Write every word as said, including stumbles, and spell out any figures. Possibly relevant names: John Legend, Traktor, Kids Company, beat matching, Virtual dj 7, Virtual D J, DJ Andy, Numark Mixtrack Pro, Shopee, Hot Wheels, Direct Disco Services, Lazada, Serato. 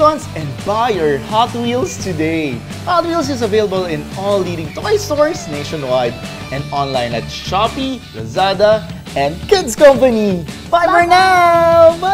Pistons and buy your Hot Wheels today! Hot Wheels is available in all leading toy stores nationwide and online at Shopee, Lazada, and Kids Company! Bye, Bye. for now! Bye.